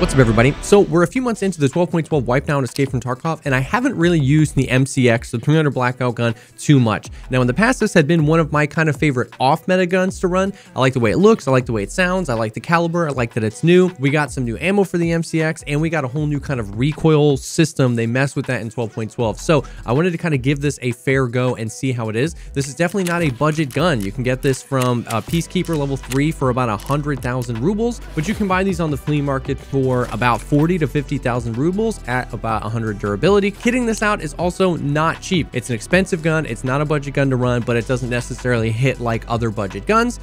What's up, everybody? So we're a few months into the 12.12 wipedown Escape from Tarkov, and I haven't really used the MCX, the .300 Blackout gun, too much. Now in the past, this had been one of my kind of favorite off-meta guns to run. I like the way it looks, I like the way it sounds, I like the caliber, I like that it's new. We got some new ammo for the MCX, and we got a whole new kind of recoil system. They messed with that in 12.12. So I wanted to kind of give this a fair go and see how it is. This is definitely not a budget gun. You can get this from Peacekeeper level 3 for about 100,000 rubles, but you can buy these on the flea market for about 40 to 50,000 rubles at about 100 durability. Kitting this out is also not cheap. It's an expensive gun. It's not a budget gun to run, but it doesn't necessarily hit like other budget guns,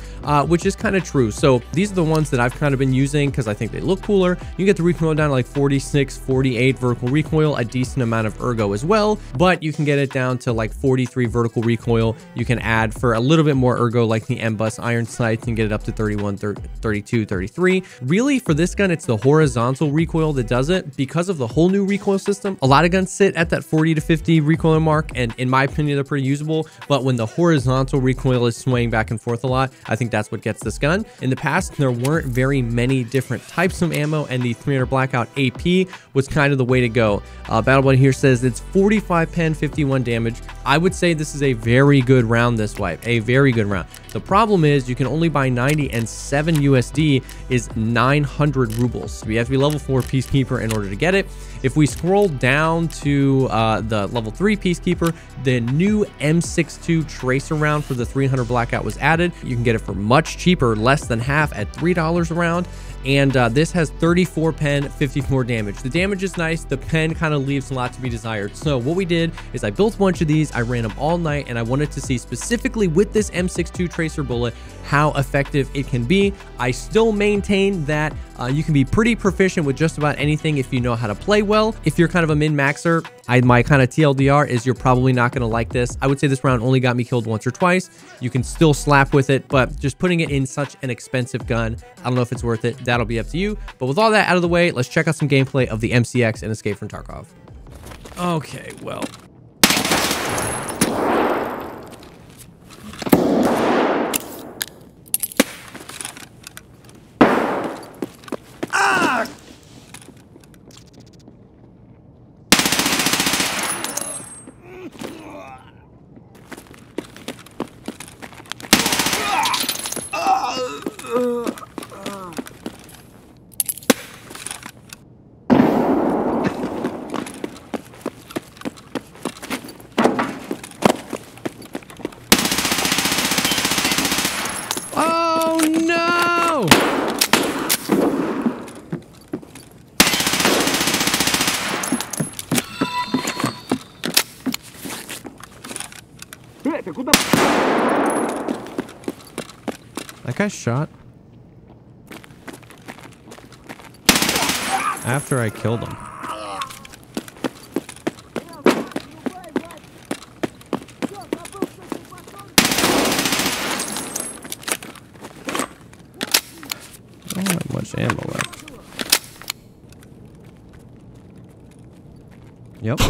which is kind of true. So these are the ones that I've kind of been using because I think they look cooler. You get the recoil down to like 46, 48 vertical recoil, a decent amount of ergo as well, but you can get it down to like 43 vertical recoil. You can add for a little bit more ergo like the M-Bus iron sights and get it up to 31, 32, 33. Really for this gun, it's the horizontal recoil that does it because of the whole new recoil system. A lot of guns sit at that 40 to 50 recoil mark, and in my opinion, they're pretty usable. But when the horizontal recoil is swaying back and forth a lot, I think that's what gets this gun. In the past, there weren't very many different types of ammo, and the .300 Blackout AP was kind of the way to go. Battlebud here says it's 45 pen, 51 damage. I would say this is a very good round this wipe, a very good round. The problem is you can only buy 90, and 7 USD is 900 rubles. We have to be level 4 Peacekeeper in order to get it. If we scroll down to the level 3 Peacekeeper, the new M62 tracer round for the .300 Blackout was added. You can get it for much cheaper, less than half at $3 a round. And this has 34 pen, 54 damage. The damage is nice. The pen kind of leaves a lot to be desired. So what we did is I built a bunch of these. I ran them all night, and I wanted to see specifically with this M62 tracer bullet how effective it can be. I still maintain that you can be pretty proficient with just about anything if you know how to play well. If you're kind of a min-maxer, my kind of TLDR is you're probably not going to like this. I would say this round only got me killed once or twice. You can still slap with it, but just putting it in such an expensive gun, I don't know if it's worth it. That'll be up to you. But with all that out of the way, let's check out some gameplay of the MCX and Escape from Tarkov. Okay, well... That guy shot after I killed him. I don't have much ammo left. Yep.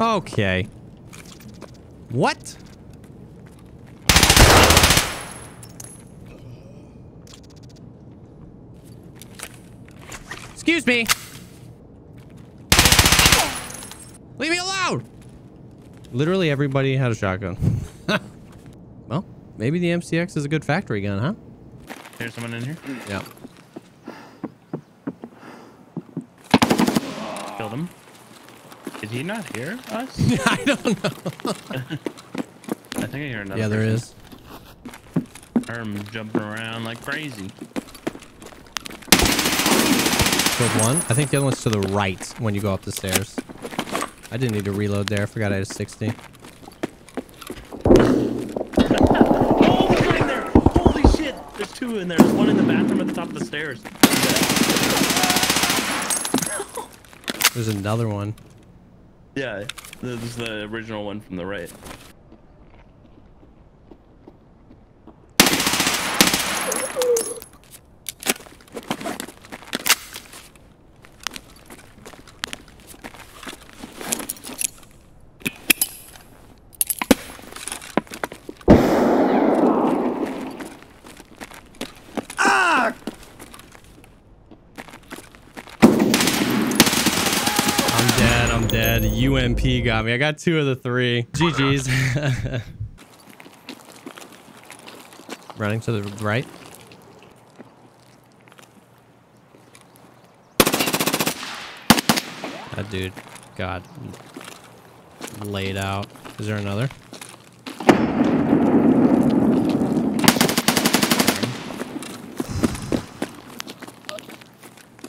Okay. What? Excuse me. Leave me alone. Literally everybody had a shotgun. Well, maybe the MCX is a good factory gun, huh? There's someone in here? Yeah. Killed him. Did he not hear us? I don't know. I think I hear another. Yeah, there person. Is. I heard him jumping around like crazy. Killed one. I think the other one's to the right when you go up the stairs. I didn't need to reload there. I forgot I had a 60. Oh, there's one in there! Holy shit! There's two in there. There's one in the bathroom at the top of the stairs. There's another one. Yeah, this is the original one from the right. bad. UMP got me. I got 2 of the 3. GG's. Running to the right. That dude got laid out. Is there another?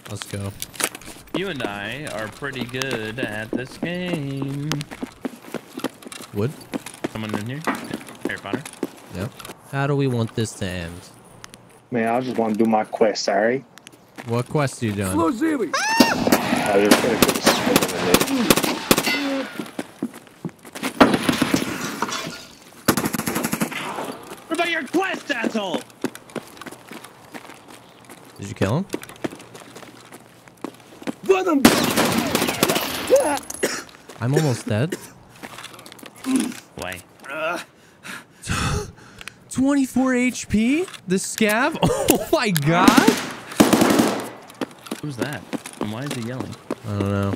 Let's go. You and I are pretty good at this game. Wood? Someone in here? Harry Potter? Yep. How do we want this to end? Man, I just want to do my quest, sorry. What quest are you doing? Slow Zeely! I just gotta put a What about your quest, asshole? Did you kill him? I'm almost dead. Why? 24 HP? The scav? Oh my god! Who's that? And why is he yelling? I don't know.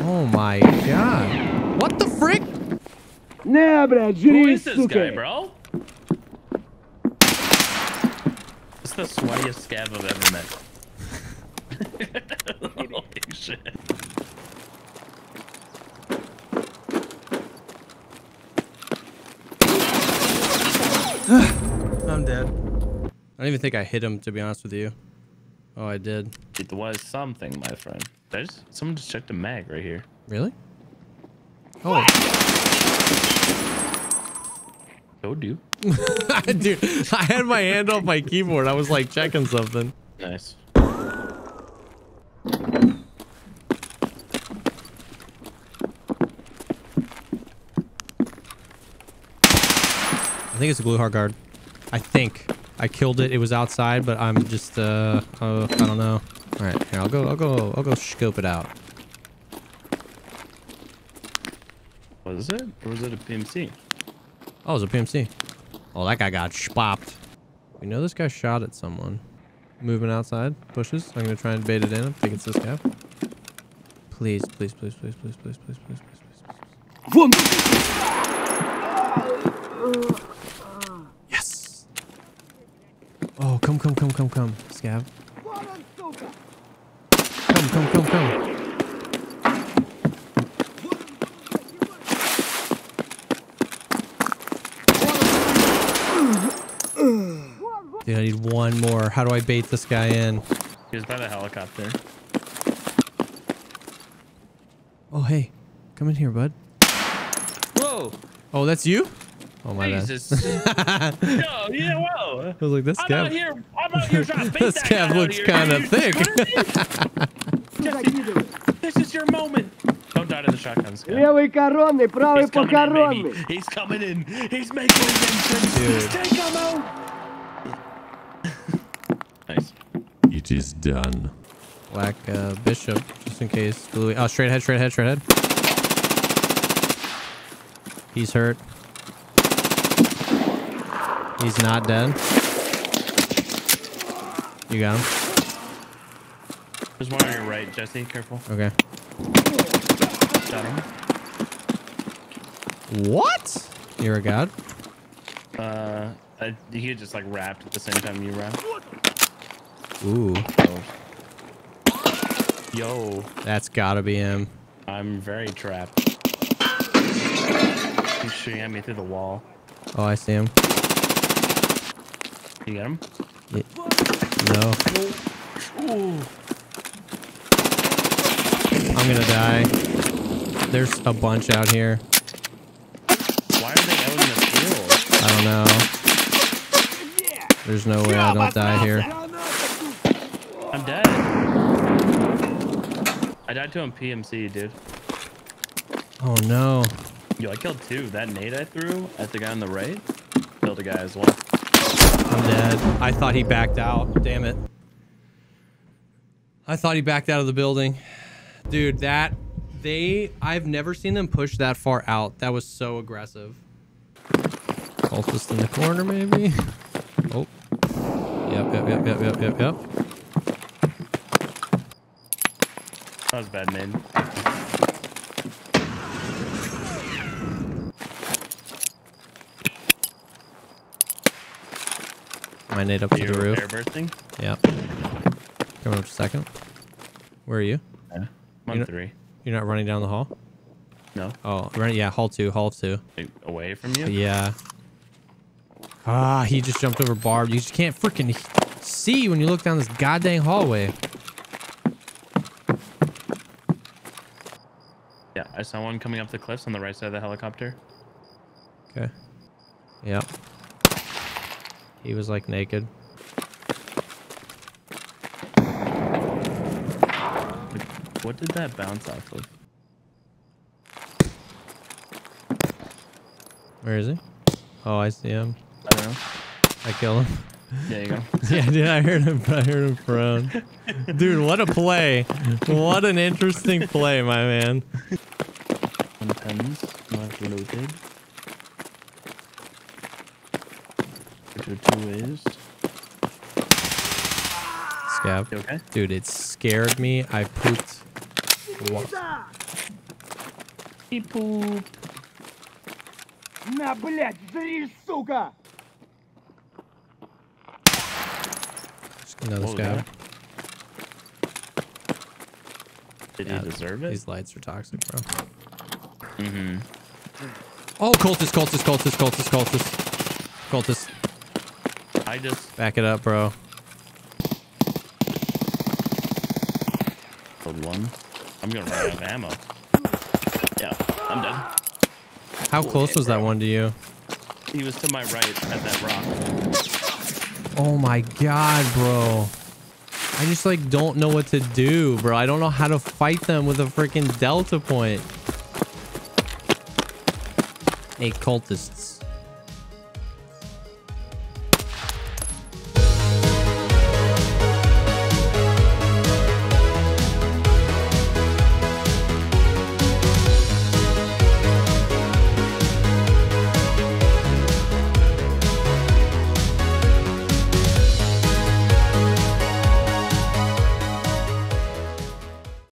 Oh my god. What the frick? Who is this guy, bro? It's the sweatiest scav I've ever met. Holy shit. I'm dead. I don't even think I hit him, to be honest with you. Oh, I did. It was something, my friend. There's someone just checked a mag right here. Really? Oh. Go do. Dude, I had my hand off my keyboard. I was like checking something. Nice. I think it's a glue hard guard. I think I killed it. It was outside, but I'm just I don't know. All right, here, I'll go scope it out. Was it? Or was it a PMC? Oh, it was a PMC. Oh, that guy got spopped. We know this guy shot at someone. Moving outside bushes. I'm gonna try and bait it in. I think it's this guy. Please, please, please, please, please, please, please, please, please, please, please. Yes. Oh, come, scav. Come. Dude, I need one more. How do I bait this guy in? He was by the helicopter. Oh, hey. Come in here, bud. Whoa. Oh, that's you? Oh, my God. Jesus. Yo, yeah, whoa. I was like, this guy. I'm out here trying to bait this guy looks kind of thick. This is your moment. Don't die to the shotgun, Scav. He's coming in. He's making it. Take him out. Nice. It is done. Black bishop, just in case. Oh, straight ahead. He's hurt. He's not dead. You got him. There's one on your right, Jesse. Careful. Okay. Got him. What? You're a god. He just like wrapped at the same time you wrapped. Ooh. Oh. Yo. That's gotta be him. I'm very trapped. He's shooting at me through the wall. Oh, I see him. You got him? Yeah. No. Ooh. I'm gonna die. There's a bunch out here. Why are they out in the field? I don't know. There's no way I don't die here. I'm dead. I died to him PMC, dude. Oh no. Yo, I killed 2. That nade I threw at the guy on the right killed a guy as well. I'm dead. I thought he backed out. Damn it. I thought he backed out of the building. Dude, I've never seen them push that far out. That was so aggressive. Cultist in the corner, maybe? Oh. Yep. That was bad, man. grenade up to the roof. Airbursting? Yeah. Coming up a second. Where are you? Yeah. I'm on three. You're not running down the hall? No. Oh, right, yeah, hall two. Away from you? Yeah. Ah, he just jumped over Barb. You just can't freaking see when you look down this goddamn hallway. Yeah, I saw one coming up the cliffs on the right side of the helicopter. Okay. Yep. He was like naked. What did that bounce off of? Where is he? Oh, I see him. I don't know. I killed him. There you go. Yeah, dude, I heard him. I heard him from. Dude, what a play! What an interesting play, my man. Pens not loaded. Which are two ways. Scab. You okay? Dude, it scared me. I pooped. What? He pooped. На, блядь, залезь, сука! Another scout. Did he deserve it? These lights are toxic, bro. Mm-hmm. Oh, cultist. I just... Back it up, bro. Killed one. I'm gonna run out of ammo. Yeah, I'm dead. How close was that one to you? He was to my right at that rock. Oh my god, bro. I just like don't know what to do, bro. I don't know how to fight them with a freaking delta point. Hey, cultists.